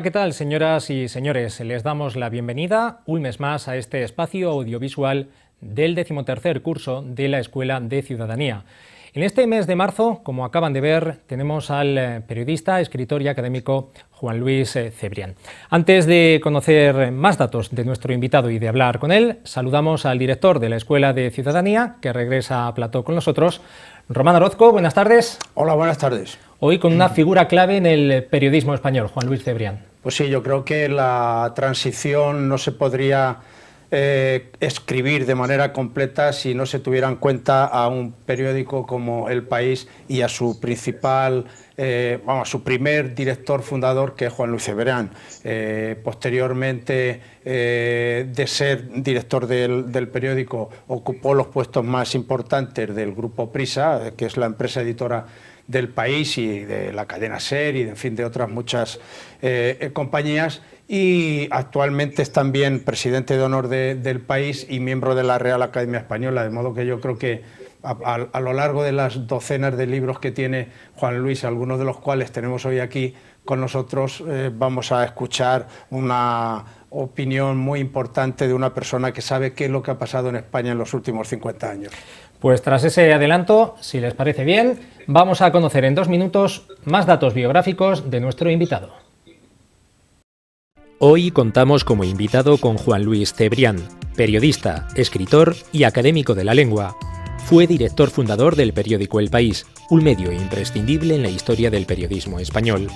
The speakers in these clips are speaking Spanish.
Hola, ¿qué tal, señoras y señores? Les damos la bienvenida un mes más a este espacio audiovisual del 13º curso de la Escuela de Ciudadanía. En este mes de marzo, como acaban de ver, tenemos al periodista, escritor y académico Juan Luis Cebrián. Antes de conocer más datos de nuestro invitado y de hablar con él, saludamos al director de la Escuela de Ciudadanía, que regresa a plató con nosotros, Román Orozco. Buenas tardes. Hola, buenas tardes. Hoy con una figura clave en el periodismo español, Juan Luis Cebrián. Pues sí, yo creo que la transición no se podría escribir de manera completa si no se tuviera en cuenta a un periódico como El País y a su principal, su primer director fundador, que es Juan Luis Cebrián. Posteriormente de ser director del periódico, ocupó los puestos más importantes del grupo Prisa, que es la empresa editora del país y de la cadena SER y de otras muchas compañías, y actualmente es también presidente de honor del país y miembro de la Real Academia Española, de modo que yo creo que a lo largo de las docenas de libros que tiene Juan Luis, algunos de los cuales tenemos hoy aquí con nosotros, vamos a escuchar una opinión muy importante de una persona que sabe qué es lo que ha pasado en España en los últimos 50 años. Pues tras ese adelanto, si les parece bien, vamos a conocer en 2 minutos más datos biográficos de nuestro invitado. Hoy contamos como invitado con Juan Luis Cebrián, periodista, escritor y académico de la lengua. Fue director fundador del periódico El País, un medio imprescindible en la historia del periodismo español.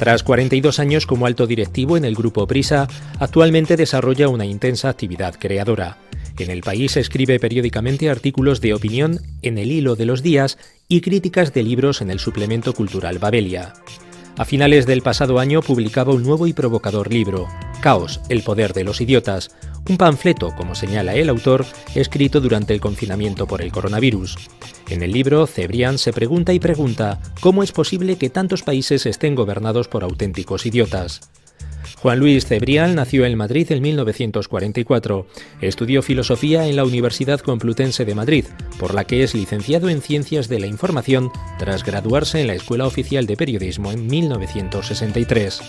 Tras 42 años como alto directivo en el grupo Prisa, actualmente desarrolla una intensa actividad creadora. En El País escribe periódicamente artículos de opinión en El Hilo de los Días y críticas de libros en el suplemento cultural Babelia. A finales del pasado año publicaba un nuevo y provocador libro, Caos, el poder de los idiotas, un panfleto, como señala el autor, escrito durante el confinamiento por el coronavirus. En el libro, Cebrián se pregunta y pregunta cómo es posible que tantos países estén gobernados por auténticos idiotas. Juan Luis Cebrián nació en Madrid en 1944. Estudió filosofía en la Universidad Complutense de Madrid, por la que es licenciado en Ciencias de la Información tras graduarse en la Escuela Oficial de Periodismo en 1963.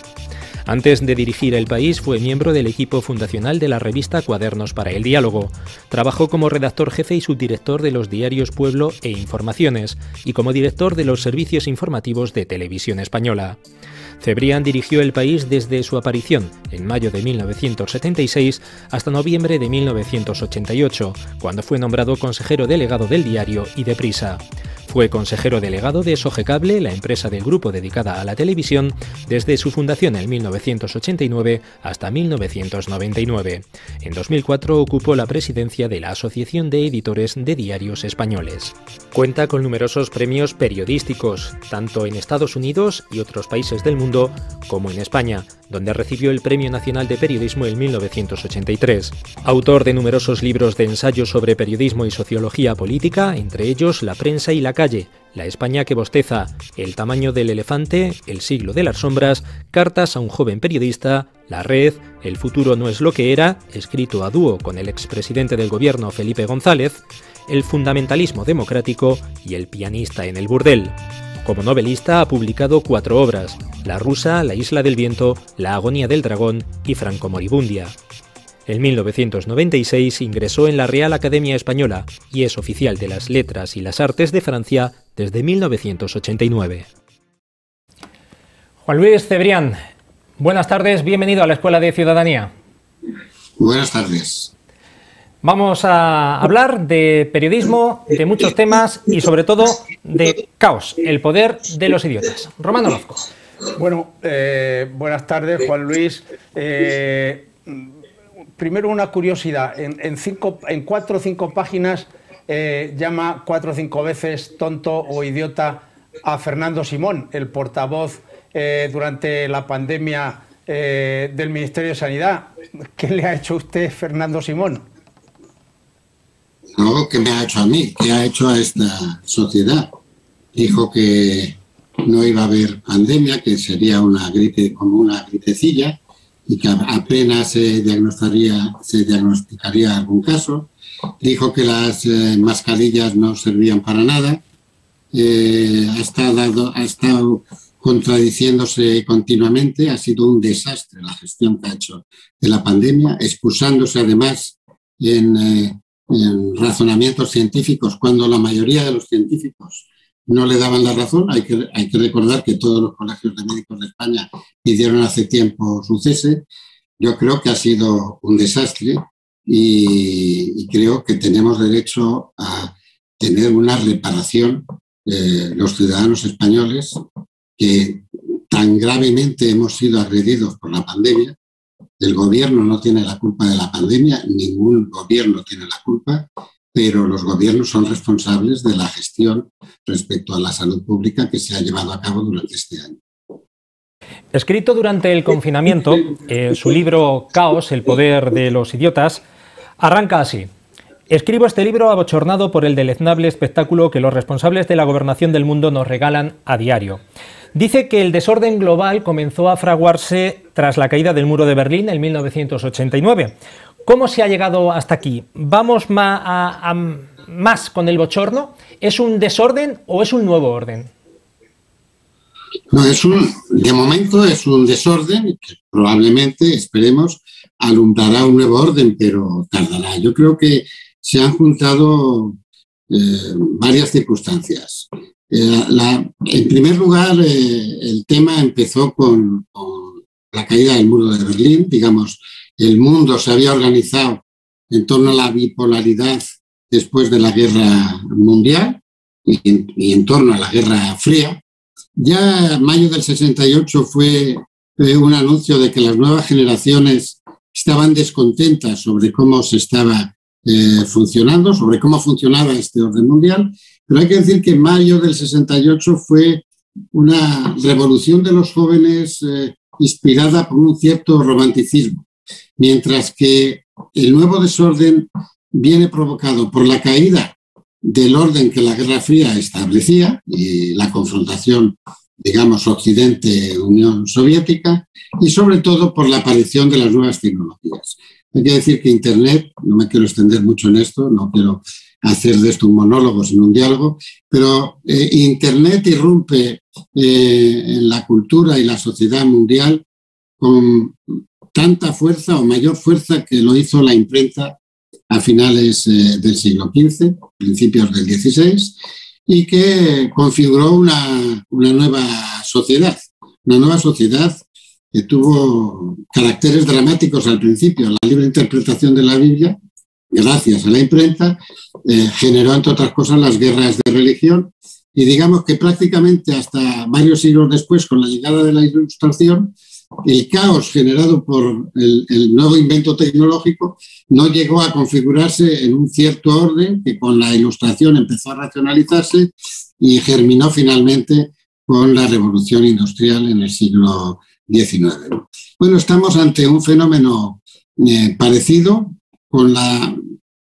Antes de dirigir El País fue miembro del equipo fundacional de la revista Cuadernos para el Diálogo. Trabajó como redactor jefe y subdirector de los diarios Pueblo e Informaciones y como director de los servicios informativos de Televisión Española. Cebrián dirigió El País desde su aparición, en mayo de 1976, hasta noviembre de 1988, cuando fue nombrado consejero delegado del diario y de Prisa. Fue consejero delegado de Sogecable, la empresa del grupo dedicada a la televisión, desde su fundación en 1989 hasta 1999. En 2004 ocupó la presidencia de la Asociación de Editores de Diarios Españoles. Cuenta con numerosos premios periodísticos, tanto en Estados Unidos y otros países del mundo, como en España, donde recibió el Premio Nacional de Periodismo en 1983. Autor de numerosos libros de ensayos sobre periodismo y sociología política, entre ellos La Prensa y la Calle, La España que bosteza, El tamaño del elefante, El siglo de las sombras, Cartas a un joven periodista, La red, El futuro no es lo que era, escrito a dúo con el expresidente del gobierno Felipe González, El fundamentalismo democrático y El pianista en el burdel. Como novelista ha publicado 4 obras, La rusa, La isla del viento, La agonía del dragón y Franco moribundia. En 1996 ingresó en la Real Academia Española y es oficial de las Letras y las Artes de Francia desde 1989. Juan Luis Cebrián, buenas tardes, bienvenido a la Escuela de Ciudadanía. Buenas tardes. Vamos a hablar de periodismo, de muchos temas y sobre todo de Caos, el poder de los idiotas. Román Orozco. Bueno, buenas tardes, Juan Luis. Primero una curiosidad, en 4 o 5 páginas llama 4 o 5 veces tonto o idiota a Fernando Simón, el portavoz durante la pandemia del Ministerio de Sanidad. ¿Qué le ha hecho usted, Fernando Simón? No, ¿qué me ha hecho a mí? ¿Qué ha hecho a esta sociedad? Dijo que no iba a haber pandemia, que sería una gripe, como una gripecilla, y que apenas se diagnosticaría algún caso. Dijo que las mascarillas no servían para nada. Ha estado contradiciéndose continuamente. Ha sido un desastre la gestión que ha hecho de la pandemia, excusándose además en razonamientos científicos cuando la mayoría de los científicos no le daban la razón. Hay que recordar que todos los colegios de médicos de España pidieron hace tiempo su cese. Yo creo que ha sido un desastre y creo que tenemos derecho a tener una reparación los ciudadanos españoles que tan gravemente hemos sido agredidos por la pandemia. El gobierno no tiene la culpa de la pandemia, ningún gobierno tiene la culpa, pero los gobiernos son responsables de la gestión respecto a la salud pública que se ha llevado a cabo durante este año. Escrito durante el confinamiento, su libro Caos, el poder de los idiotas, arranca así. Escribo este libro abochornado por el deleznable espectáculo que los responsables de la gobernación del mundo nos regalan a diario. Dice que el desorden global comenzó a fraguarse tras la caída del muro de Berlín en 1989. ¿Cómo se ha llegado hasta aquí? ¿Vamos más con el bochorno? ¿Es un desorden o es un nuevo orden? No, de momento es un desorden que probablemente, esperemos, alumbrará un nuevo orden, pero tardará. Yo creo que se han juntado varias circunstancias. En primer lugar, el tema empezó con la caída del muro de Berlín. Digamos, el mundo se había organizado en torno a la bipolaridad después de la Guerra Mundial y en torno a la Guerra Fría. Ya en mayo del 68 fue un anuncio de que las nuevas generaciones estaban descontentas sobre cómo se estaba funcionando, sobre cómo funcionaba este orden mundial, pero hay que decir que mayo del 68 fue una revolución de los jóvenes inspirada por un cierto romanticismo, mientras que el nuevo desorden viene provocado por la caída del orden que la Guerra Fría establecía y la confrontación, digamos, Occidente-Unión Soviética, y sobre todo por la aparición de las nuevas tecnologías. Hay que decir que Internet, no me quiero extender mucho en esto, no quiero hacer de esto un monólogo sino un diálogo, pero Internet irrumpe en la cultura y la sociedad mundial con tanta fuerza o mayor fuerza que lo hizo la imprenta a finales del siglo XV, principios del XVI, y que configuró una nueva sociedad. Una nueva sociedad que tuvo caracteres dramáticos al principio. La libre interpretación de la Biblia, gracias a la imprenta, generó, entre otras cosas, las guerras de religión. Y digamos que prácticamente hasta varios siglos después, con la llegada de la Ilustración, el caos generado por el nuevo invento tecnológico no llegó a configurarse en un cierto orden que con la Ilustración empezó a racionalizarse y germinó finalmente con la Revolución Industrial en el siglo XIX. Bueno, estamos ante un fenómeno parecido, con la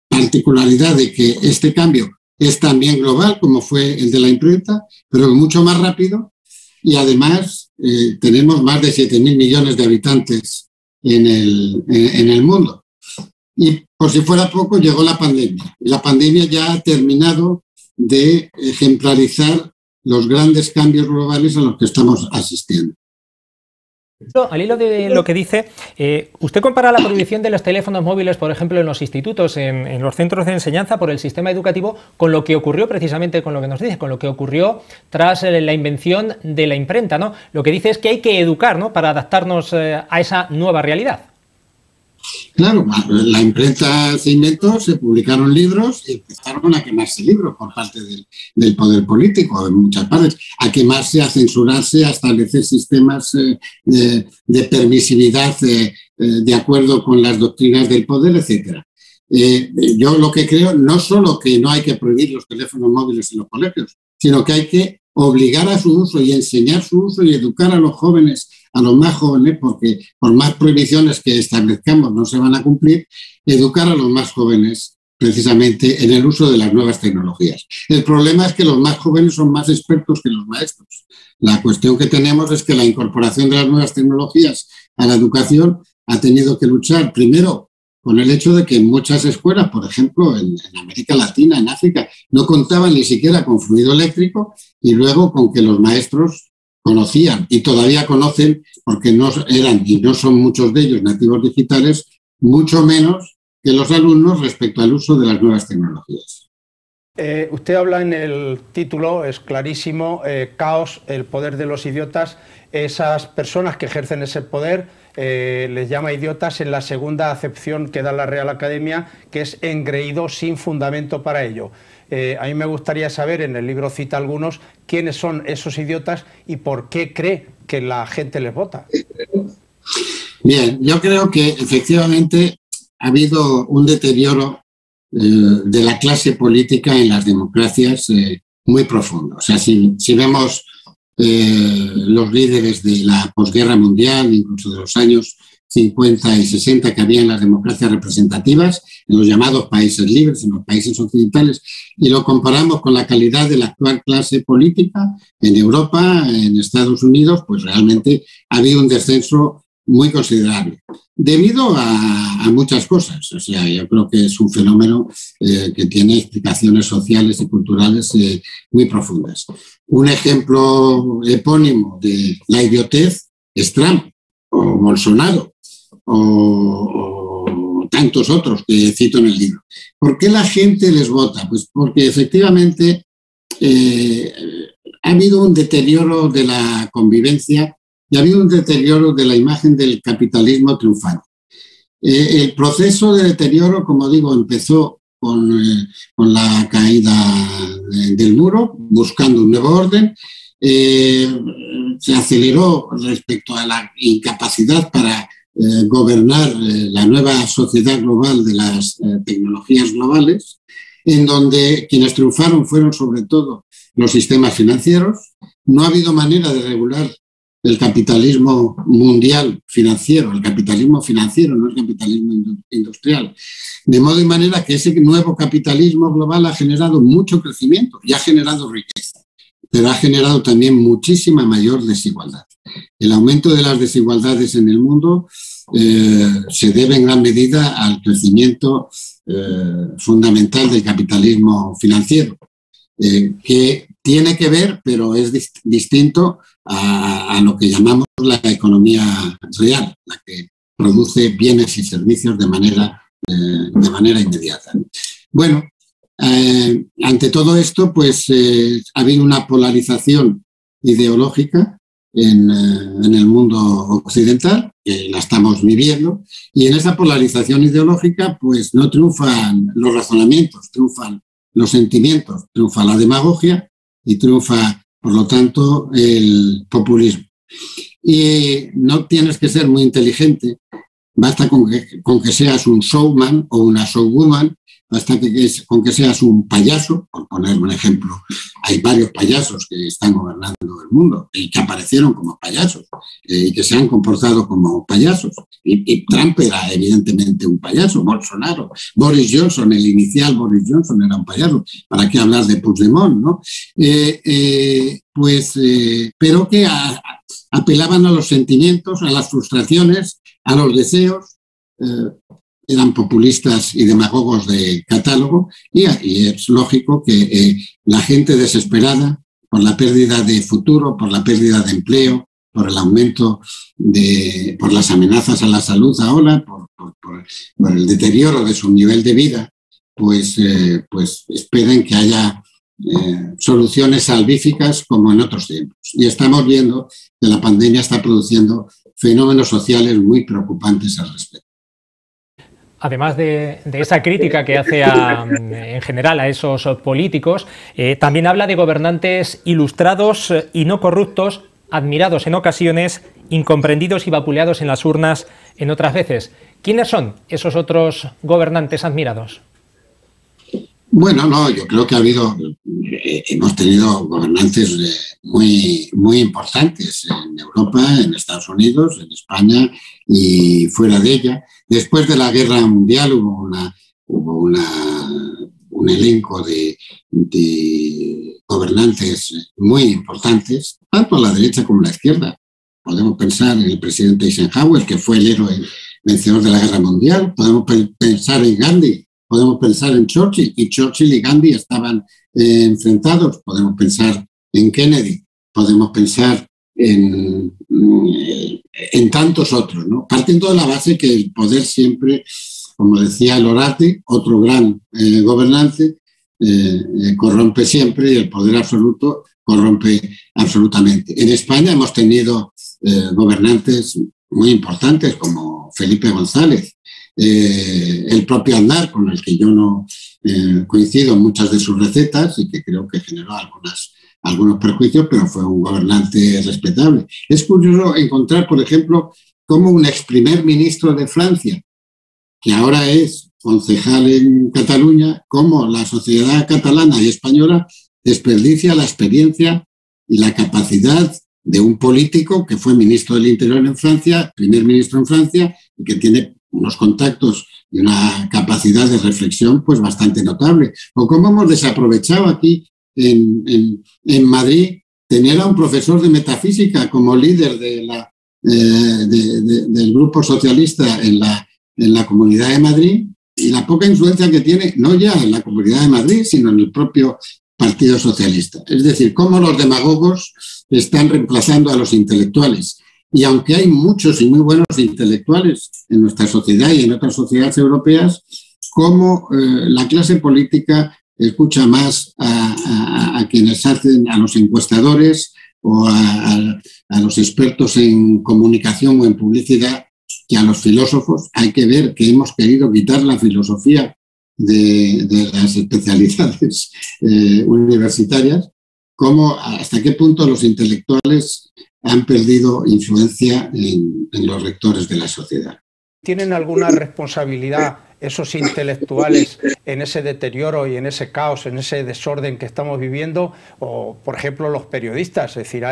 particularidad de que este cambio es también global, como fue el de la imprenta, pero mucho más rápido. Y además tenemos más de 7.000 millones de habitantes en el mundo. Y por si fuera poco, llegó la pandemia. La pandemia ya ha terminado de ejemplarizar los grandes cambios globales a los que estamos asistiendo. Al hilo de lo que dice, usted compara la prohibición de los teléfonos móviles, por ejemplo, en los institutos, en los centros de enseñanza, por el sistema educativo, con lo que ocurrió precisamente, con lo que nos dice, con lo que ocurrió tras la invención de la imprenta, ¿no? Lo que dice es que hay que educar, ¿no?, para adaptarnos a esa nueva realidad. Claro, la imprenta se inventó, se publicaron libros y empezaron a quemarse libros por parte del poder político en muchas partes, a quemarse, a censurarse, a establecer sistemas de permisividad de acuerdo con las doctrinas del poder, etc. Yo lo que creo, no solo que no hay que prohibir los teléfonos móviles en los colegios, sino que hay que obligar a su uso y enseñar su uso y educar a los jóvenes, a los más jóvenes, porque por más prohibiciones que establezcamos no se van a cumplir, educar a los más jóvenes precisamente en el uso de las nuevas tecnologías. El problema es que los más jóvenes son más expertos que los maestros. La cuestión que tenemos es que la incorporación de las nuevas tecnologías a la educación ha tenido que luchar primero con el hecho de que muchas escuelas, por ejemplo, en América Latina, en África, no contaban ni siquiera con fluido eléctrico, y luego con que los maestros conocían y todavía conocen, porque no eran y no son muchos de ellos nativos digitales, mucho menos que los alumnos respecto al uso de las nuevas tecnologías. Usted habla en el título, es clarísimo, Caos, el poder de los idiotas. Esas personas que ejercen ese poder les llama idiotas en la segunda acepción que da la Real Academia, que es engreído sin fundamento para ello. A mí me gustaría saber, en el libro cita algunos, quiénes son esos idiotas y por qué cree que la gente les vota. Bien, yo creo que efectivamente ha habido un deterioro de la clase política en las democracias muy profundo. O sea, si vemos los líderes de la posguerra mundial, incluso de los años 50 y 60 que había en las democracias representativas, en los llamados países libres, en los países occidentales, y lo comparamos con la calidad de la actual clase política en Europa, en Estados Unidos, pues realmente ha habido un descenso muy considerable, debido a muchas cosas. O sea, yo creo que es un fenómeno que tiene explicaciones sociales y culturales muy profundas. Un ejemplo epónimo de la idiotez es Trump o Bolsonaro o tantos otros que cito en el libro. ¿Por qué la gente les vota? Pues porque efectivamente ha habido un deterioro de la convivencia y ha habido un deterioro de la imagen del capitalismo triunfante. El proceso de deterioro, como digo, empezó con la caída del muro, buscando un nuevo orden. Se aceleró respecto a la incapacidad para gobernar la nueva sociedad global de las tecnologías globales, en donde quienes triunfaron fueron sobre todo los sistemas financieros. No ha habido manera de regular el capitalismo mundial financiero, el capitalismo financiero, no el capitalismo industrial. De modo y manera que ese nuevo capitalismo global ha generado mucho crecimiento y ha generado riqueza, pero ha generado también muchísima mayor desigualdad. El aumento de las desigualdades en el mundo se debe en gran medida al crecimiento fundamental del capitalismo financiero, que tiene que ver, pero es distinto a lo que llamamos la economía real, la que produce bienes y servicios de manera inmediata. Bueno, ante todo esto, pues ha habido una polarización ideológica en el mundo occidental, que la estamos viviendo, y en esa polarización ideológica, pues no triunfan los razonamientos, triunfan los sentimientos, triunfa la demagogia y triunfa, por lo tanto, el populismo. Y no tienes que ser muy inteligente, basta con que seas un showman o una showwoman, basta con que seas un payaso, por poner un ejemplo. Hay varios payasos que están gobernando el mundo y que aparecieron como payasos y que se han comportado como payasos. Y Trump era evidentemente un payaso, Bolsonaro, Boris Johnson, el inicial Boris Johnson era un payaso. ¿Para qué hablar de Puigdemont, no? Pero que apelaban a los sentimientos, a las frustraciones, a los deseos. Eran populistas y demagogos de catálogo y es lógico que la gente desesperada por la pérdida de futuro, por la pérdida de empleo, por el aumento por las amenazas a la salud ahora, por el deterioro de su nivel de vida, pues esperen que haya soluciones salvíficas como en otros tiempos. Y estamos viendo que la pandemia está produciendo fenómenos sociales muy preocupantes al respecto. Además de esa crítica que hace en general a esos políticos, también habla de gobernantes ilustrados y no corruptos, admirados en ocasiones, incomprendidos y vapuleados en las urnas en otras veces. ¿Quiénes son esos otros gobernantes admirados? Bueno, no, yo creo que hemos tenido gobernantes muy, muy importantes en Europa, en Estados Unidos, en España y fuera de ella. Después de la Guerra Mundial hubo un elenco de gobernantes muy importantes, tanto a la derecha como a la izquierda. Podemos pensar en el presidente Eisenhower, que fue el héroe vencedor de la Guerra Mundial. Podemos pensar en Gandhi. Podemos pensar en Churchill, y Churchill y Gandhi estaban enfrentados. Podemos pensar en Kennedy, podemos pensar en tantos otros, ¿no? Partiendo de la base que el poder siempre, como decía Lorati, otro gran gobernante, corrompe siempre, y el poder absoluto corrompe absolutamente. En España hemos tenido gobernantes muy importantes como Felipe González, el propio Aznar, con el que yo no coincido en muchas de sus recetas y que creo que generó algunos perjuicios, pero fue un gobernante respetable. Es curioso encontrar, por ejemplo, cómo un ex primer ministro de Francia, que ahora es concejal en Cataluña, cómo la sociedad catalana y española desperdicia la experiencia y la capacidad de un político que fue ministro del Interior en Francia, primer ministro en Francia, y que tiene unos contactos y una capacidad de reflexión pues bastante notable. O cómo hemos desaprovechado aquí en Madrid tener a un profesor de metafísica como líder del grupo socialista en la Comunidad de Madrid, y la poca influencia que tiene, no ya en la Comunidad de Madrid, sino en el propio Partido Socialista. Es decir, cómo los demagogos están reemplazando a los intelectuales. Y aunque hay muchos y muy buenos intelectuales en nuestra sociedad y en otras sociedades europeas, cómo la clase política escucha más a quienes hacen, a los encuestadores o a los expertos en comunicación o en publicidad, que a los filósofos. Hay que ver que hemos querido quitar la filosofía de las especialidades universitarias, cómo, hasta qué punto los intelectuales han perdido influencia en los rectores de la sociedad. ¿Tienen alguna responsabilidad esos intelectuales en ese deterioro y en ese caos, en ese desorden que estamos viviendo? O, por ejemplo, los periodistas. Es decir,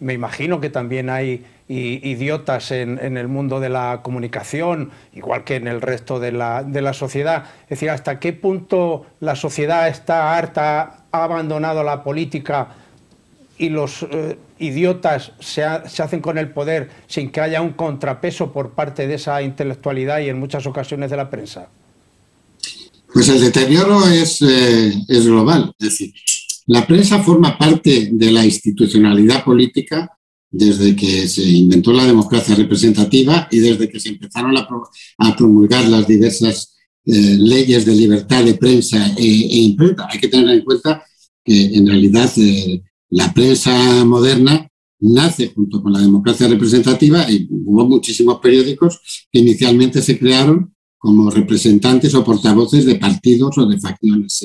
me imagino que también hay idiotas en el mundo de la comunicación, igual que en el resto de la sociedad. Es decir, ¿hasta qué punto la sociedad está harta, ha abandonado la política y los idiotas se hacen con el poder sin que haya un contrapeso por parte de esa intelectualidad y en muchas ocasiones de la prensa? Pues el deterioro es global. Es decir, la prensa forma parte de la institucionalidad política desde que se inventó la democracia representativa y desde que se empezaron a promulgar las diversas leyes de libertad de prensa e imprenta. Hay que tener en cuenta que en realidad la prensa moderna nace junto con la democracia representativa, y hubo muchísimos periódicos que inicialmente se crearon como representantes o portavoces de partidos o de facciones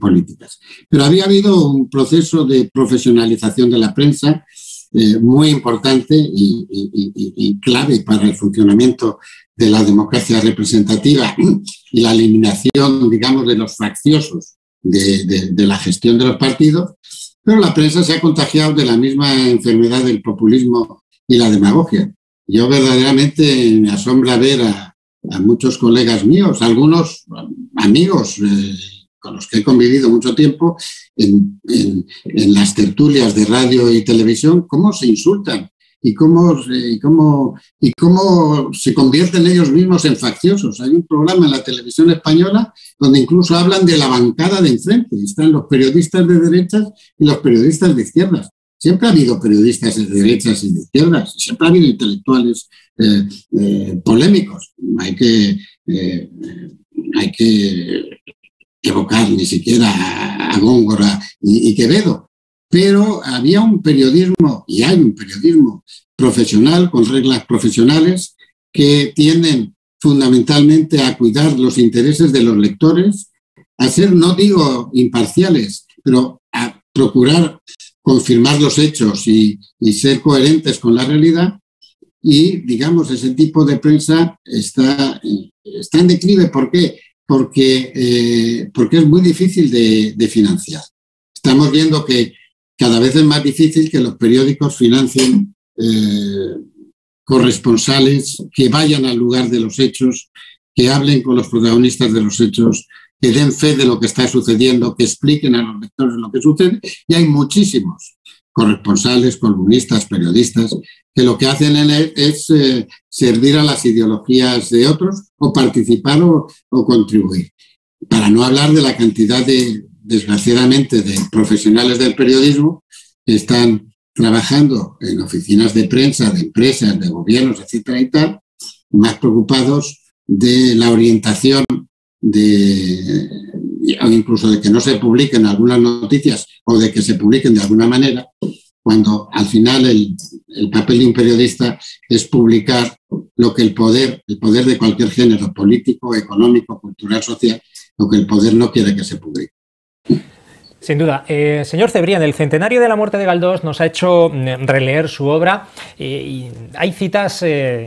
políticas. Pero había habido un proceso de profesionalización de la prensa muy importante y clave para el funcionamiento de la democracia representativa y la eliminación, digamos, de los facciosos de la gestión de los partidos. Pero la prensa se ha contagiado de la misma enfermedad del populismo y la demagogia. Yo verdaderamente me asombra ver a muchos colegas míos, algunos amigos con los que he convivido mucho tiempo en las tertulias de radio y televisión, cómo se insultan y cómo se convierten ellos mismos en facciosos. Hay un programa en la televisión española donde incluso hablan de la bancada de enfrente. Están los periodistas de derechas y los periodistas de izquierdas. Siempre ha habido periodistas de derechas y de izquierdas, siempre ha habido intelectuales polémicos. Hay que evocar ni siquiera a Góngora y Quevedo. Pero había un periodismo, y hay un periodismo profesional, con reglas profesionales, que tienden fundamentalmente a cuidar los intereses de los lectores, a ser, no digo imparciales, pero a procurar confirmar los hechos y ser coherentes con la realidad. Y, digamos, ese tipo de prensa está en declive. ¿Por qué? Porque es muy difícil de financiar. Estamos viendo que cada vez es más difícil que los periódicos financien corresponsales que vayan al lugar de los hechos, que hablen con los protagonistas de los hechos, que den fe de lo que está sucediendo, que expliquen a los lectores lo que sucede. Y hay muchísimos corresponsales, columnistas, periodistas, que lo que hacen es servir a las ideologías de otros o participar o contribuir. Para no hablar de la cantidad desgraciadamente, de profesionales del periodismo que están trabajando en oficinas de prensa, de empresas, de gobiernos, etcétera y tal, más preocupados de la orientación de, incluso de que no se publiquen algunas noticias o de que se publiquen de alguna manera, cuando al final el papel de un periodista es publicar lo que el poder de cualquier género político, económico, cultural, social, lo que el poder no quiere que se publique. Sin duda. Señor Cebrián, el centenario de la muerte de Galdós nos ha hecho releer su obra y hay citas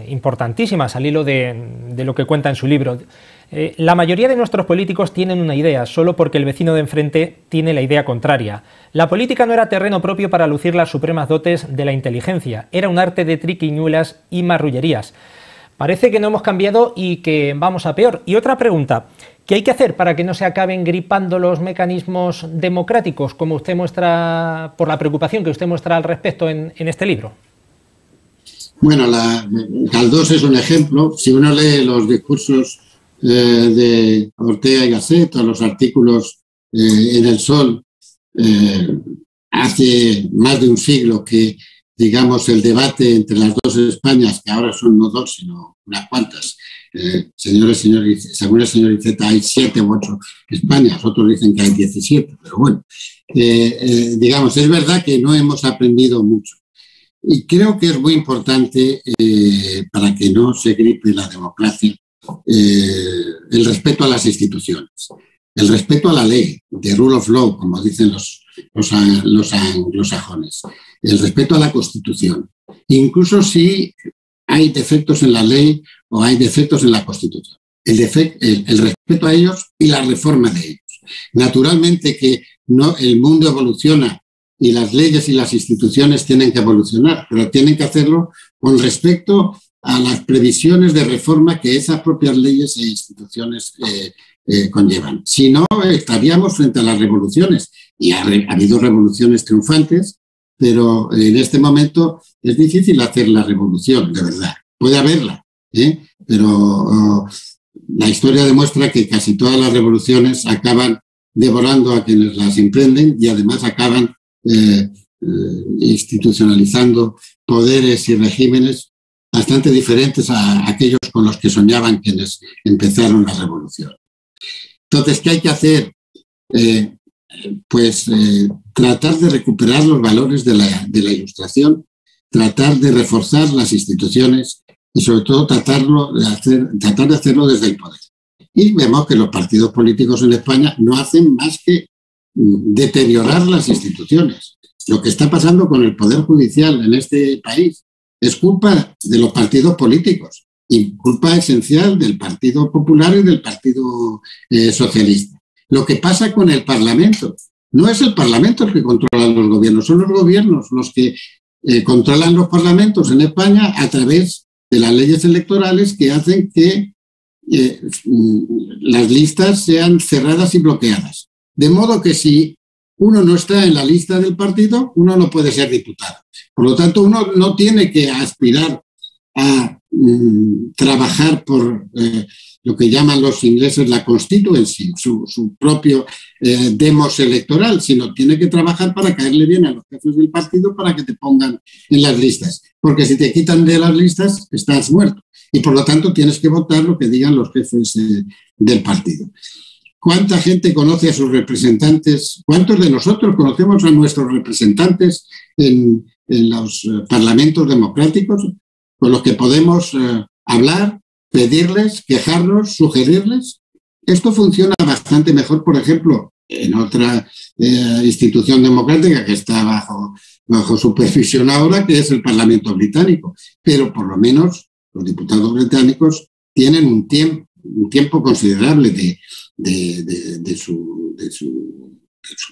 importantísimas al hilo de lo que cuenta en su libro. La mayoría de nuestros políticos tienen una idea, solo porque el vecino de enfrente tiene la idea contraria. La política no era terreno propio para lucir las supremas dotes de la inteligencia, era un arte de triquiñuelas y marrullerías. Parece que no hemos cambiado y que vamos a peor. Y otra pregunta. ¿Qué hay que hacer para que no se acaben gripando los mecanismos democráticos, como usted muestra, por la preocupación que usted muestra al respecto en este libro? Bueno, Galdós es un ejemplo. Si uno lee los discursos de Ortega y Gasset, los artículos en El Sol, hace más de un siglo que, digamos, el debate entre las dos Españas, que ahora son no dos, sino unas cuantas, según el señor Iceta hay 7 u 8 Españas, otros dicen que hay 17, pero bueno, digamos, es verdad que no hemos aprendido mucho y creo que es muy importante para que no se gripe la democracia el respeto a las instituciones, el respeto a la ley, the rule of law, como dicen los anglosajones, el respeto a la Constitución, incluso si hay defectos en la ley o hay defectos en la Constitución. El respeto a ellos y la reforma de ellos. Naturalmente que no, el mundo evoluciona y las leyes y las instituciones tienen que evolucionar, pero tienen que hacerlo con respecto a las previsiones de reforma que esas propias leyes e instituciones conllevan. Si no, estaríamos frente a las revoluciones. Y ha habido revoluciones triunfantes, pero en este momento es difícil hacer la revolución, de verdad. Puede haberla, pero la historia demuestra que casi todas las revoluciones acaban devorando a quienes las emprenden y además acaban institucionalizando poderes y regímenes bastante diferentes a aquellos con los que soñaban quienes empezaron la revolución. Entonces, ¿qué hay que hacer? Pues tratar de recuperar los valores de la Ilustración, tratar de reforzar las instituciones y sobre todo tratar de hacerlo desde el poder. Y vemos que los partidos políticos en España no hacen más que deteriorar las instituciones. Lo que está pasando con el Poder Judicial en este país es culpa de los partidos políticos y culpa esencial del Partido Popular y del Partido Socialista. Lo que pasa con el Parlamento, no es el Parlamento el que controla los gobiernos, son los gobiernos los que controlan los parlamentos en España a través de las leyes electorales que hacen que las listas sean cerradas y bloqueadas. De modo que si uno no está en la lista del partido, uno no puede ser diputado. Por lo tanto, uno no tiene que aspirar a trabajar por lo que llaman los ingleses la constituency, su propio demos electoral, sino tiene que trabajar para caerle bien a los jefes del partido para que te pongan en las listas. Porque si te quitan de las listas, estás muerto. Y por lo tanto tienes que votar lo que digan los jefes del partido. ¿Cuánta gente conoce a sus representantes? ¿Cuántos de nosotros conocemos a nuestros representantes en los parlamentos democráticos con los que podemos hablar, pedirles, quejarnos, sugerirles? Esto funciona bastante mejor, por ejemplo, en otra institución democrática que está bajo supervisión ahora, que es el Parlamento británico. Pero por lo menos los diputados británicos tienen un tiempo considerable de su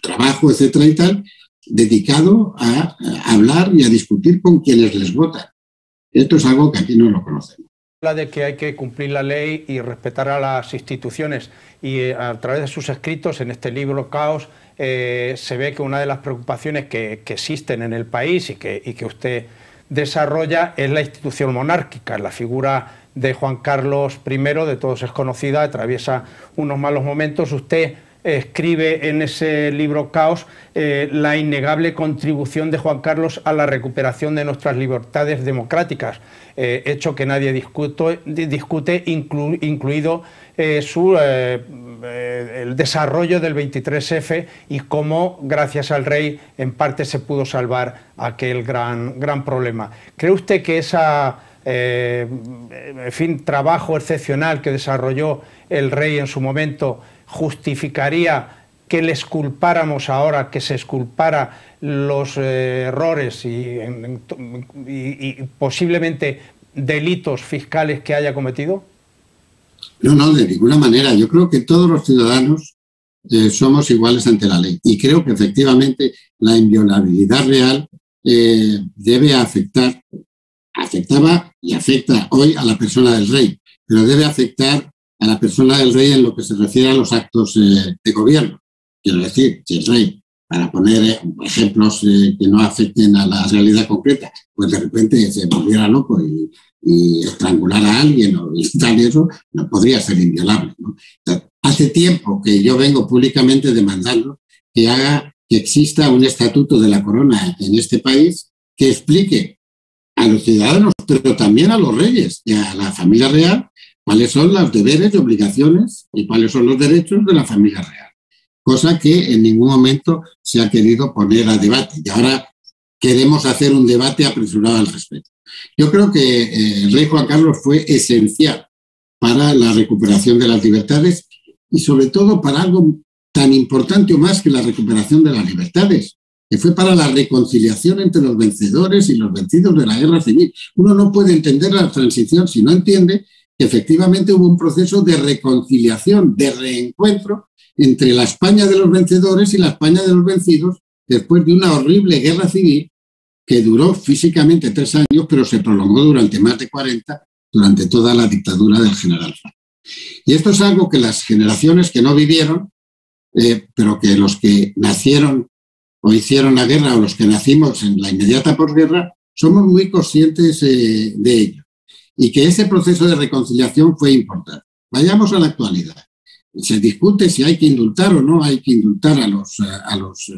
trabajo, etcétera y tal, dedicado a hablar y a discutir con quienes les votan. Esto es algo que aquí no lo conocemos. Habla de que hay que cumplir la ley y respetar a las instituciones y a través de sus escritos en este libro Caos se ve que una de las preocupaciones que existen en el país y que usted desarrolla es la institución monárquica, la figura de Juan Carlos I, de todos es conocida, atraviesa unos malos momentos. Usted escribe en ese libro Caos la innegable contribución de Juan Carlos a la recuperación de nuestras libertades democráticas, hecho que nadie discute, incluido el desarrollo del 23F y cómo, gracias al rey, en parte se pudo salvar aquel gran problema. ¿Cree usted que esa... en fin, trabajo excepcional que desarrolló el rey en su momento justificaría que le exculpáramos ahora, que se exculpara los errores y posiblemente delitos fiscales que haya cometido? No, no, de ninguna manera. Yo creo que todos los ciudadanos somos iguales ante la ley y creo que efectivamente la inviolabilidad real debe afectaba y afecta hoy a la persona del rey, pero debe afectar a la persona del rey en lo que se refiere a los actos de gobierno. Quiero decir, si el rey, para poner ejemplos que no afecten a la realidad concreta, pues de repente se volviera loco y estrangular a alguien o tal, eso no podría ser inviolable, ¿no? Entonces, hace tiempo que yo vengo públicamente demandando que haga que exista un estatuto de la corona en este país que explique a los ciudadanos, pero también a los reyes y a la familia real, cuáles son los deberes y obligaciones y cuáles son los derechos de la familia real. Cosa que en ningún momento se ha querido poner a debate. Y ahora queremos hacer un debate apresurado al respecto. Yo creo que el rey Juan Carlos fue esencial para la recuperación de las libertades y sobre todo para algo tan importante o más que la recuperación de las libertades, que fue para la reconciliación entre los vencedores y los vencidos de la guerra civil. Uno no puede entender la transición si no entiende que efectivamente hubo un proceso de reconciliación, de reencuentro entre la España de los vencedores y la España de los vencidos después de una horrible guerra civil que duró físicamente 3 años, pero se prolongó durante más de 40, durante toda la dictadura del general Franco. Y esto es algo que las generaciones que no vivieron, pero que los que nacieron o hicieron la guerra, o los que nacimos en la inmediata posguerra, somos muy conscientes de ello. Y que ese proceso de reconciliación fue importante. Vayamos a la actualidad. Se discute si hay que indultar o no hay que indultar a los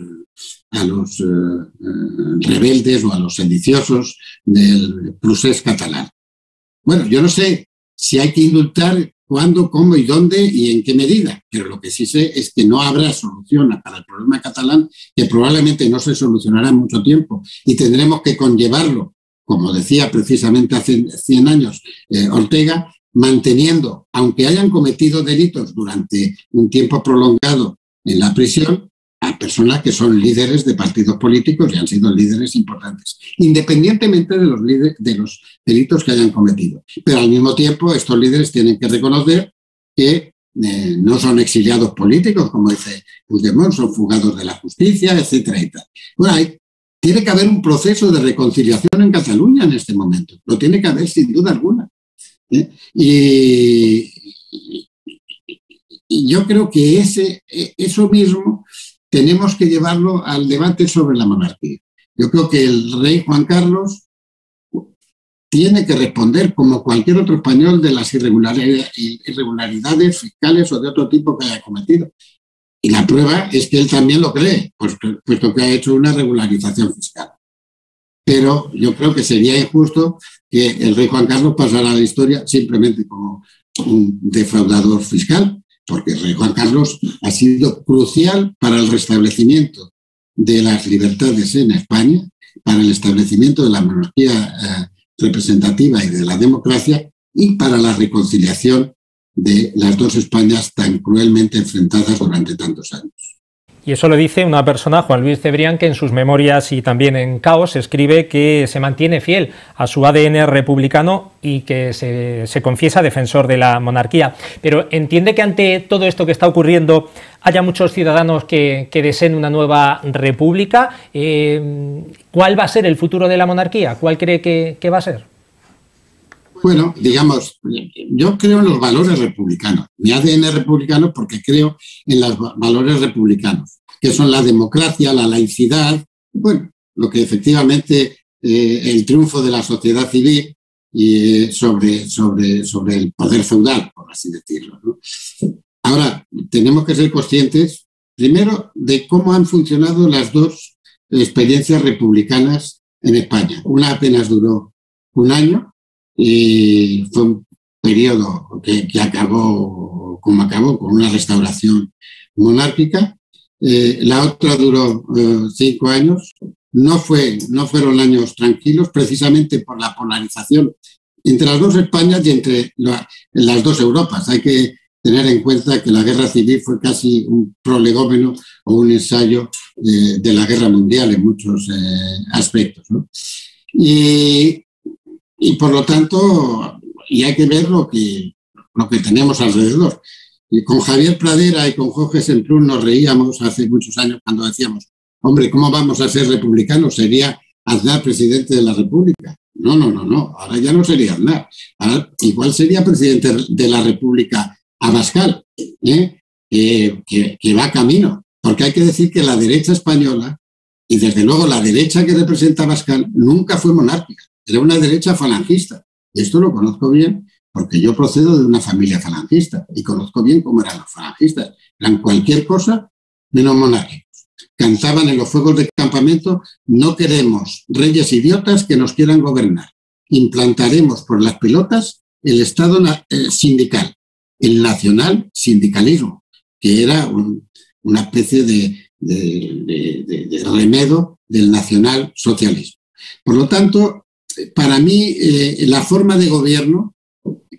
rebeldes o a los sediciosos del procés catalán. Bueno, yo no sé si hay que indultar, cuándo, cómo y dónde y en qué medida, pero lo que sí sé es que no habrá solución para el problema catalán, que probablemente no se solucionará en mucho tiempo y tendremos que conllevarlo, como decía precisamente hace 100 años Ortega, manteniendo, aunque hayan cometido delitos durante un tiempo prolongado en la prisión, a personas que son líderes de partidos políticos y han sido líderes importantes, independientemente de los delitos que hayan cometido. Pero al mismo tiempo, estos líderes tienen que reconocer que no son exiliados políticos, como dice Puigdemont, son fugados de la justicia, etcétera, etcétera. Bueno, tiene que haber un proceso de reconciliación en Cataluña en este momento. Lo tiene que haber, sin duda alguna. Y yo creo que eso mismo tenemos que llevarlo al debate sobre la monarquía. Yo creo que el rey Juan Carlos tiene que responder, como cualquier otro español, de las irregularidades fiscales o de otro tipo que haya cometido. Y la prueba es que él también lo cree, puesto que ha hecho una regularización fiscal. Pero yo creo que sería injusto que el rey Juan Carlos pasara a la historia simplemente como un defraudador fiscal, porque el rey Juan Carlos ha sido crucial para el restablecimiento de las libertades en España, para el establecimiento de la monarquía representativa y de la democracia y para la reconciliación de las dos Españas tan cruelmente enfrentadas durante tantos años. Y eso lo dice una persona, Juan Luis Cebrián, que en sus memorias y también en Caos escribe que se mantiene fiel a su ADN republicano y que se confiesa defensor de la monarquía. Pero entiende que ante todo esto que está ocurriendo haya muchos ciudadanos que deseen una nueva república. ¿Cuál va a ser el futuro de la monarquía? ¿Cuál cree que va a ser? Bueno, digamos, yo creo en los valores republicanos, mi ADN republicano porque creo en los valores republicanos, que son la democracia, la laicidad, bueno, lo que efectivamente el triunfo de la sociedad civil sobre el poder feudal, por así decirlo, ¿no? Ahora, tenemos que ser conscientes, primero, de cómo han funcionado las dos experiencias republicanas en España. Una apenas duró un año y fue un periodo que acabó como acabó, con una restauración monárquica. La otra duró 5 años. No fueron años tranquilos, precisamente por la polarización entre las dos Españas y entre las dos Europas. Hay que tener en cuenta que la guerra civil fue casi un prolegómeno o un ensayo de la guerra mundial en muchos aspectos, ¿no? Y por lo tanto, y hay que ver lo que tenemos alrededor. Y con Javier Pradera y con Jorge Semprún nos reíamos hace muchos años cuando decíamos: hombre, ¿cómo vamos a ser republicanos? ¿Sería Aznar presidente de la República? No. Ahora ya no sería Aznar. Ahora igual sería presidente de la República Abascal, que va camino. Porque hay que decir que la derecha española, y desde luego la derecha que representa Abascal, nunca fue monárquica. Era una derecha falangista. Y esto lo conozco bien, porque yo procedo de una familia falangista y conozco bien cómo eran los falangistas. Eran cualquier cosa menos monárquicos. Cantaban en los fuegos de campamento: no queremos reyes idiotas que nos quieran gobernar. Implantaremos por las pelotas el Estado sindical, el nacional sindicalismo, que era una especie de remedo del nacional socialismo. Por lo tanto, para mí, la forma de gobierno,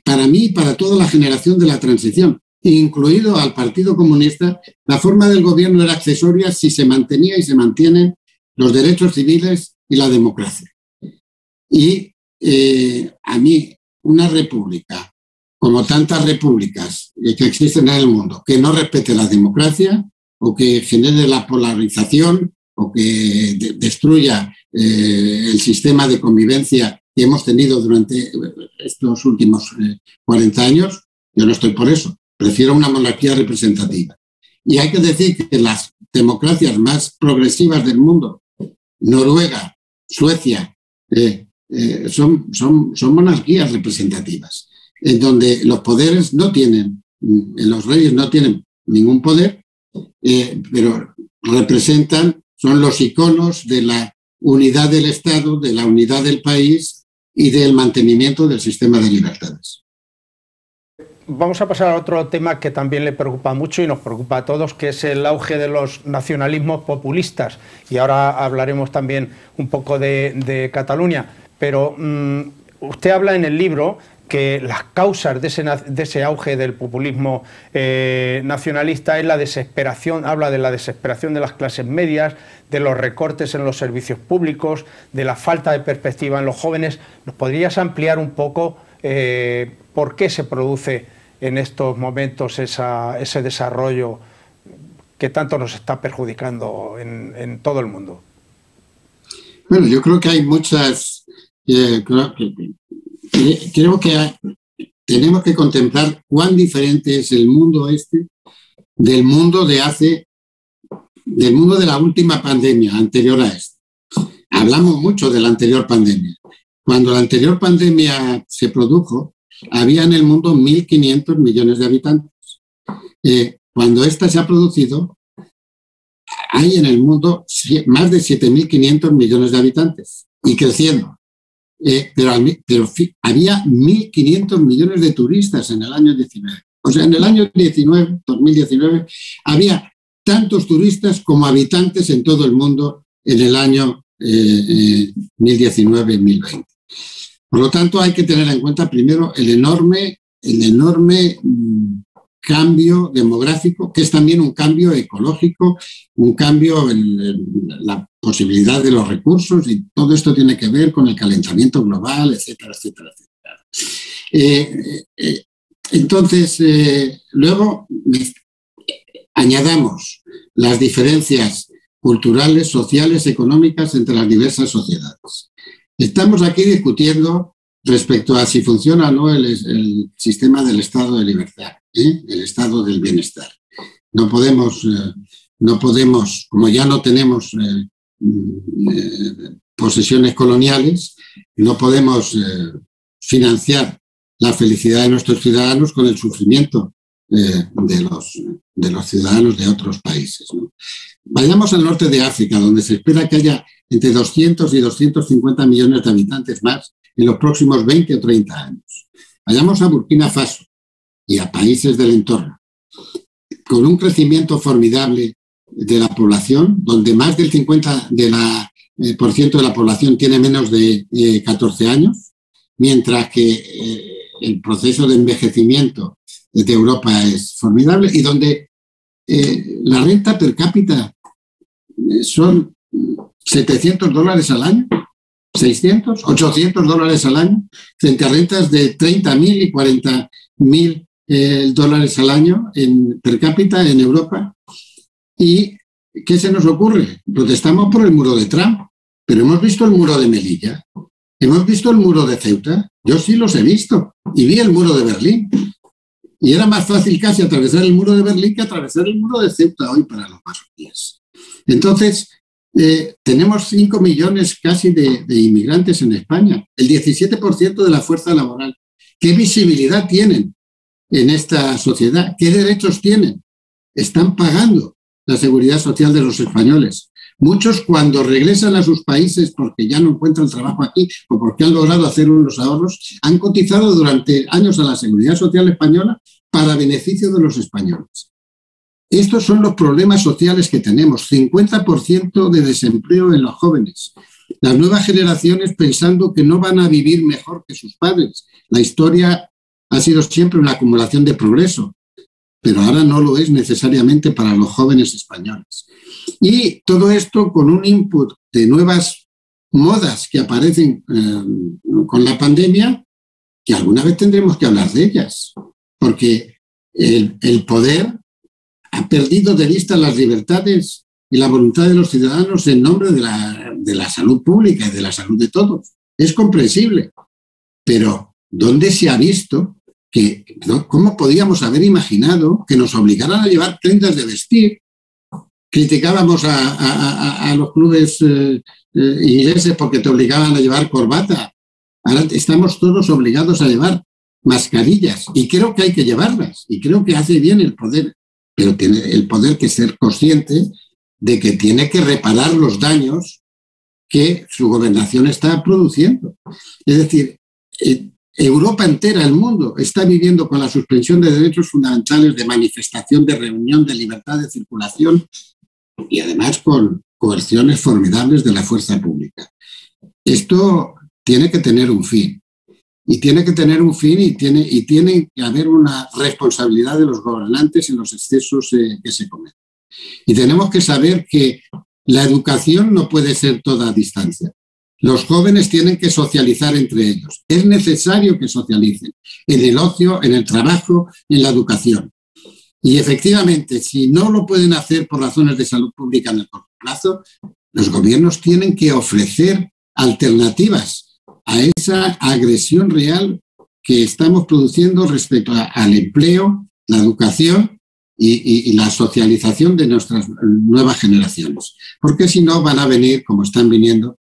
para mí y para toda la generación de la transición, incluido al Partido Comunista, la forma del gobierno era accesoria si se mantenía y se mantienen los derechos civiles y la democracia. Y a mí, una república, como tantas repúblicas que existen en el mundo, que no respete la democracia o que genere la polarización o que destruya el sistema de convivencia que hemos tenido durante estos últimos 40 años, yo no estoy por eso. Prefiero una monarquía representativa. Y hay que decir que las democracias más progresivas del mundo, Noruega, Suecia, son monarquías representativas, en donde los poderes no tienen, los reyes no tienen ningún poder, pero representan, son los iconos de la unidad del Estado, de la unidad del país y del mantenimiento del sistema de libertades. Vamos a pasar a otro tema que también le preocupa mucho y nos preocupa a todos, que es el auge de los nacionalismos populistas. Y ahora hablaremos también un poco de Cataluña. Pero usted habla en el libro que las causas de ese auge del populismo nacionalista es la desesperación, habla de la desesperación de las clases medias, de los recortes en los servicios públicos, de la falta de perspectiva en los jóvenes. ¿Nos podrías ampliar un poco por qué se produce en estos momentos ese desarrollo que tanto nos está perjudicando en todo el mundo? Bueno, yo creo que hay muchas... Creo que tenemos que contemplar cuán diferente es el mundo este del mundo de la última pandemia, anterior a esta. Hablamos mucho de la anterior pandemia. Cuando la anterior pandemia se produjo, había en el mundo 1.500 millones de habitantes. Cuando esta se ha producido, hay en el mundo más de 7.500 millones de habitantes y creciendo. Pero había 1.500 millones de turistas en el año 19. O sea, en el año 2019, había tantos turistas como habitantes en todo el mundo en el año 2019-2020. Por lo tanto, hay que tener en cuenta primero el enorme cambio demográfico, que es también un cambio ecológico, un cambio en la posibilidad de los recursos, y todo esto tiene que ver con el calentamiento global, etcétera, etcétera, etcétera. Entonces, luego añadamos las diferencias culturales, sociales, económicas entre las diversas sociedades. Estamos aquí discutiendo respecto a si funciona o no el sistema del Estado de libertad, el Estado del bienestar. No podemos, como ya no tenemos posesiones coloniales, no podemos financiar la felicidad de nuestros ciudadanos con el sufrimiento de los ciudadanos de otros países, ¿no? Vayamos al norte de África, donde se espera que haya entre 200 y 250 millones de habitantes más en los próximos 20 o 30 años. Vayamos a Burkina Faso y a países del entorno, con un crecimiento formidable de la población, donde más del 50% de la población tiene menos de 14 años, mientras que el proceso de envejecimiento de Europa es formidable, y donde la renta per cápita son $700 al año, $600, $800 al año, frente a rentas de 30.000 y 40.000 dólares al año per cápita en Europa. ¿Y qué se nos ocurre? Protestamos por el muro de Trump, pero hemos visto el muro de Melilla, hemos visto el muro de Ceuta, yo sí los he visto, y vi el muro de Berlín. Y era más fácil casi atravesar el muro de Berlín que atravesar el muro de Ceuta hoy para los marroquíes. Entonces, tenemos 5 millones casi de inmigrantes en España, el 17% de la fuerza laboral. ¿Qué visibilidad tienen en esta sociedad? ¿Qué derechos tienen? Están pagando la seguridad social de los españoles. Muchos, cuando regresan a sus países porque ya no encuentran trabajo aquí o porque han logrado hacer unos ahorros, han cotizado durante años a la seguridad social española para beneficio de los españoles. Estos son los problemas sociales que tenemos. 50% de desempleo en los jóvenes. Las nuevas generaciones pensando que no van a vivir mejor que sus padres. La historia ha sido siempre una acumulación de progreso, pero ahora no lo es necesariamente para los jóvenes españoles. Y todo esto con un input de nuevas modas que aparecen con la pandemia, que alguna vez tendremos que hablar de ellas, porque el poder ha perdido de vista las libertades y la voluntad de los ciudadanos en nombre de la salud pública y de la salud de todos. Es comprensible, pero ¿dónde se ha visto? ¿Cómo podíamos haber imaginado que nos obligaran a llevar prendas de vestir? Criticábamos a los clubes ingleses porque te obligaban a llevar corbata. Ahora estamos todos obligados a llevar mascarillas, y creo que hay que llevarlas, y creo que hace bien el poder, pero tiene el poder que ser consciente de que tiene que reparar los daños que su gobernación está produciendo. Es decir, Europa entera, el mundo, está viviendo con la suspensión de derechos fundamentales de manifestación, de reunión, de libertad de circulación, y además con coerciones formidables de la fuerza pública. Esto tiene que tener un fin, y tiene que haber una responsabilidad de los gobernantes en los excesos que se cometen. Y tenemos que saber que la educación no puede ser toda a distancia. Los jóvenes tienen que socializar entre ellos. Es necesario que socialicen en el ocio, en el trabajo, en la educación. Y efectivamente, si no lo pueden hacer por razones de salud pública en el corto plazo, los gobiernos tienen que ofrecer alternativas a esa agresión real que estamos produciendo respecto al empleo, la educación y la socialización de nuestras nuevas generaciones. Porque si no, van a venir, como están viniendo,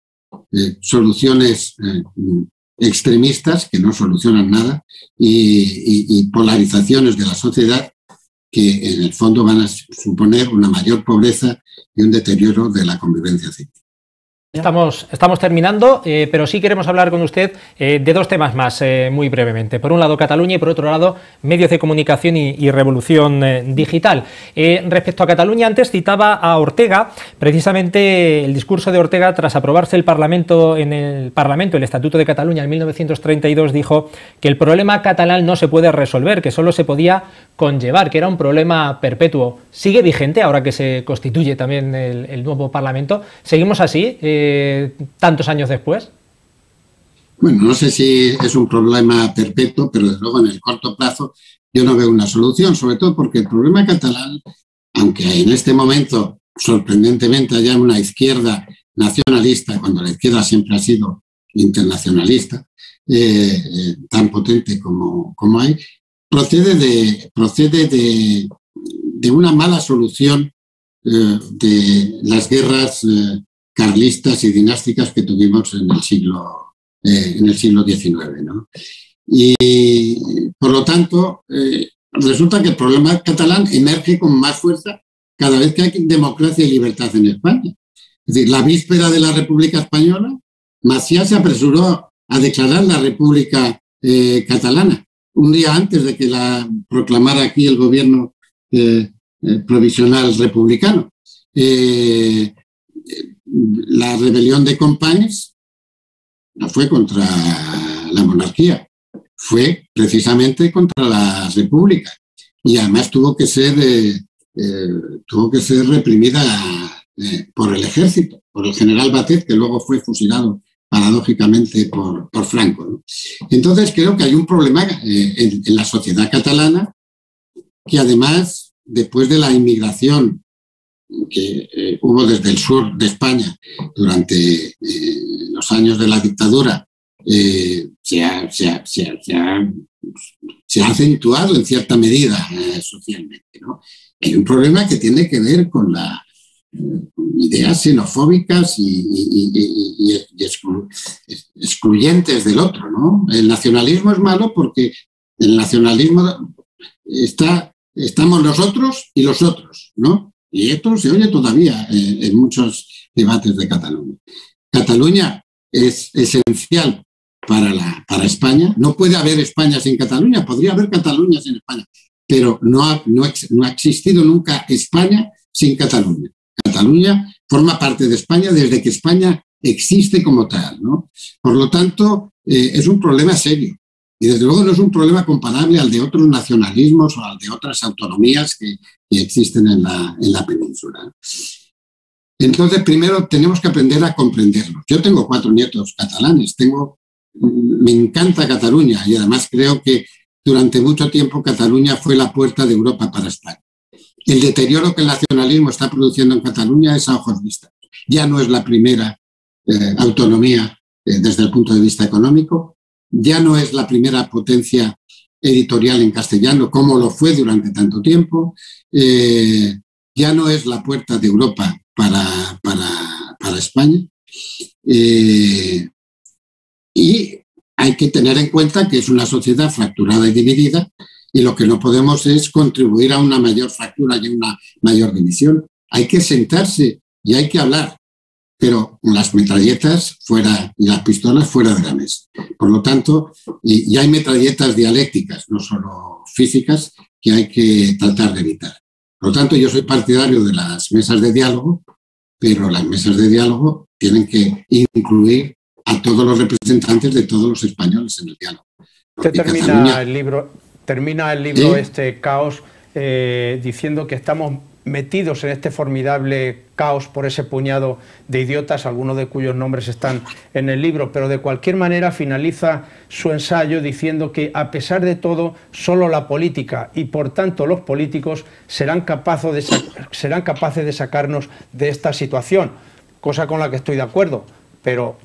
soluciones extremistas que no solucionan nada y polarizaciones de la sociedad que en el fondo van a suponer una mayor pobreza y un deterioro de la convivencia civil. Estamos terminando, pero sí queremos hablar con usted de dos temas más, muy brevemente. Por un lado, Cataluña, y por otro lado, medios de comunicación y revolución digital. Respecto a Cataluña, antes citaba a Ortega, precisamente el discurso de Ortega tras aprobarse el Estatuto de Cataluña en 1932, dijo que el problema catalán no se puede resolver, que solo se podía conllevar, que era un problema perpetuo. ¿Sigue vigente ahora que se constituye también el nuevo Parlamento? ¿Seguimos así tantos años después? Bueno, no sé si es un problema perpetuo, pero desde luego en el corto plazo yo no veo una solución, sobre todo porque el problema catalán, aunque en este momento sorprendentemente haya una izquierda nacionalista, cuando la izquierda siempre ha sido internacionalista, tan potente como hay, procede de una mala solución de las guerras carlistas y dinásticas que tuvimos en el siglo XIX, ¿no? Y por lo tanto, Resulta que el problema catalán emerge con más fuerza cada vez que hay democracia y libertad en España. Es decir, la víspera de la República Española, Macià se apresuró a declarar la República Catalana, un día antes de que la proclamara aquí el gobierno provisional republicano. La rebelión de Companys no fue contra la monarquía, fue precisamente contra la República, y además tuvo que ser reprimida por el ejército, por el general Batet, que luego fue fusilado paradójicamente por Franco, ¿no? Entonces creo que hay un problema en la sociedad catalana, que además, después de la inmigración que hubo desde el sur de España durante los años de la dictadura, se ha acentuado en cierta medida socialmente, ¿no? Hay un problema que tiene que ver con las ideas xenofóbicas y excluyentes del otro, ¿no? El nacionalismo es malo porque el nacionalismo estamos nosotros y los otros, ¿no? Y esto se oye todavía en muchos debates de Cataluña. Cataluña es esencial para España. No puede haber España sin Cataluña, podría haber Cataluña sin España, pero no ha existido nunca España sin Cataluña. Cataluña forma parte de España desde que España existe como tal, ¿no? Por lo tanto, es un problema serio. Y desde luego no es un problema comparable al de otros nacionalismos o al de otras autonomías que existen en la península. Entonces, primero tenemos que aprender a comprenderlos. Yo tengo 4 nietos catalanes, me encanta Cataluña, y además creo que durante mucho tiempo Cataluña fue la puerta de Europa para España. El deterioro que el nacionalismo está produciendo en Cataluña es a ojos vistas. Ya no es la primera autonomía desde el punto de vista económico. Ya no es la primera potencia editorial en castellano, como lo fue durante tanto tiempo. Ya no es la puerta de Europa para España. Y hay que tener en cuenta que es una sociedad fracturada y dividida, y lo que no podemos es contribuir a una mayor fractura y una mayor división. Hay que sentarse y hay que hablar, pero las metralletas fuera y las pistolas fuera de la mesa. Por lo tanto, y hay metralletas dialécticas, no solo físicas, que hay que tratar de evitar. Por lo tanto, yo soy partidario de las mesas de diálogo, pero las mesas de diálogo tienen que incluir a todos los representantes de todos los españoles en el diálogo. Usted termina el libro ¿sí? Este Caos, diciendo que estamos metidos en este formidable caos por ese puñado de idiotas, algunos de cuyos nombres están en el libro, pero de cualquier manera finaliza su ensayo diciendo que a pesar de todo, solo la política y por tanto los políticos serán capaces de sacarnos de esta situación, cosa con la que estoy de acuerdo, pero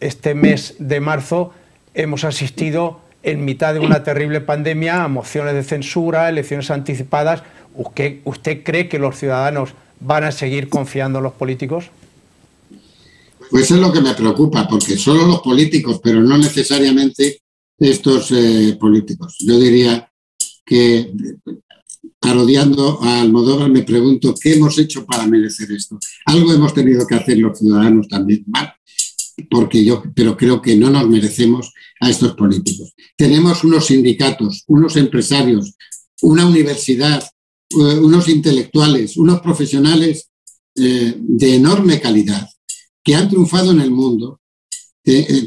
este mes de marzo hemos asistido en mitad de una terrible pandemia a mociones de censura, elecciones anticipadas. ¿Usted cree que los ciudadanos van a seguir confiando en los políticos? Pues es lo que me preocupa, porque solo los políticos, pero no necesariamente estos políticos. Yo diría que, parodiando a Almodóvar, me pregunto qué hemos hecho para merecer esto. Algo hemos tenido que hacer los ciudadanos también mal, pero creo que no nos merecemos a estos políticos. Tenemos unos sindicatos, unos empresarios, una universidad, unos intelectuales, unos profesionales de enorme calidad que han triunfado en el mundo.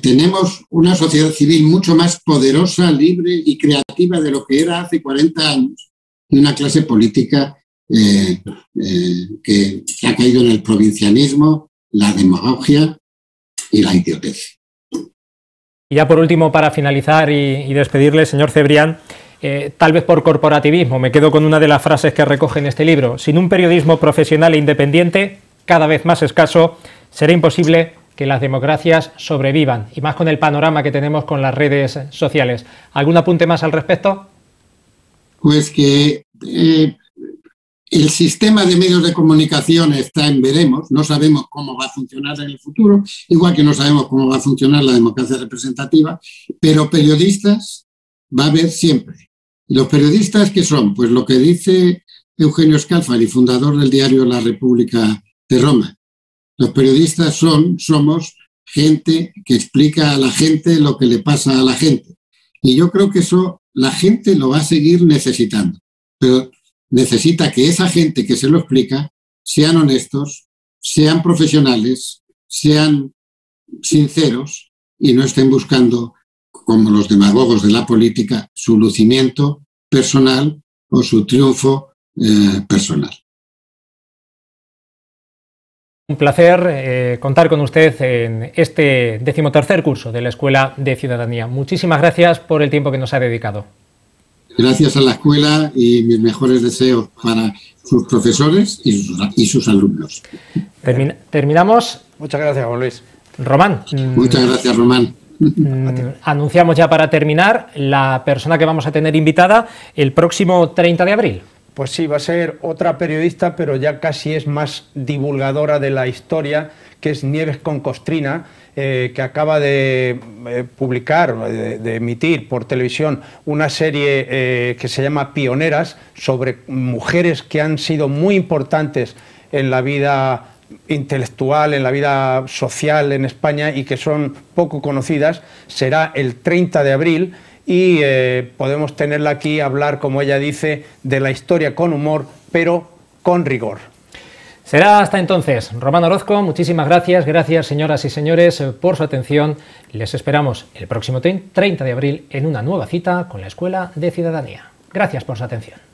Tenemos una sociedad civil mucho más poderosa, libre y creativa de lo que era hace 40 años, y una clase política que ha caído en el provincianismo, la demagogia y la idiotez. Y ya por último, para finalizar y despedirle, señor Cebrián, tal vez por corporativismo, me quedo con una de las frases que recoge en este libro: sin un periodismo profesional e independiente, cada vez más escaso, será imposible que las democracias sobrevivan, y más con el panorama que tenemos con las redes sociales. ¿Algún apunte más al respecto? Pues que el sistema de medios de comunicación está en veremos, no sabemos cómo va a funcionar en el futuro, igual que no sabemos cómo va a funcionar la democracia representativa, pero periodistas va a haber siempre. ¿Los periodistas qué son? Pues lo que dice Eugenio Scalfari, fundador del diario La República de Roma. Los periodistas somos gente que explica a la gente lo que le pasa a la gente. Y yo creo que eso la gente lo va a seguir necesitando. Pero necesita que esa gente que se lo explica sean honestos, sean profesionales, sean sinceros y no estén buscando, como los demagogos de la política, su lucimiento personal o su triunfo personal. Un placer contar con usted en este 13º curso de la Escuela de Ciudadanía. Muchísimas gracias por el tiempo que nos ha dedicado. Gracias a la escuela y mis mejores deseos para sus profesores y sus alumnos. Terminamos. Muchas gracias, Juan Luis. Román. Muchas gracias, Román. Anunciamos ya para terminar la persona que vamos a tener invitada el próximo 30 de abril. Pues sí, va a ser otra periodista, pero ya casi es más divulgadora de la historia, que es Nieves Concostrina, que acaba de publicar, de emitir por televisión una serie que se llama Pioneras, sobre mujeres que han sido muy importantes en la vida intelectual, en la vida social en España y que son poco conocidas. Será el 30 de abril y podemos tenerla aquí a hablar, como ella dice, de la historia con humor, pero con rigor. Será hasta entonces. Román Orozco, muchísimas gracias. Gracias, señoras y señores, por su atención. Les esperamos el próximo 30 de abril en una nueva cita con la Escuela de Ciudadanía. Gracias por su atención.